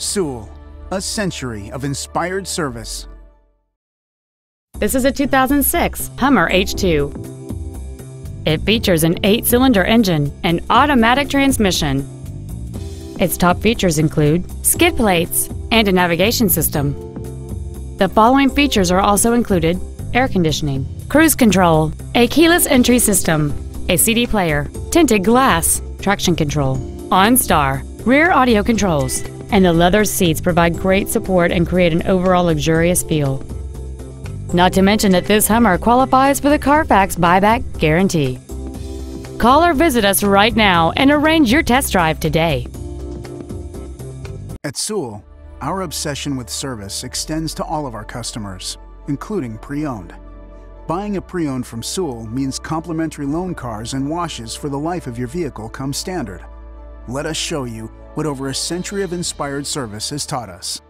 Sewell, a century of inspired service. This is a 2006 Hummer H2. It features an 8-cylinder engine and automatic transmission. Its top features include skid plates and a navigation system. The following features are also included: air conditioning, cruise control, a keyless entry system, a CD player, tinted glass, traction control, OnStar, rear audio controls, and the leather seats provide great support and create an overall luxurious feel. Not to mention that this Hummer qualifies for the Carfax buyback guarantee. Call or visit us right now and arrange your test drive today. At Sewell, our obsession with service extends to all of our customers, including pre-owned. Buying a pre-owned from Sewell means complimentary loan cars and washes for the life of your vehicle come standard. Let us show you what over a century of inspired service has taught us.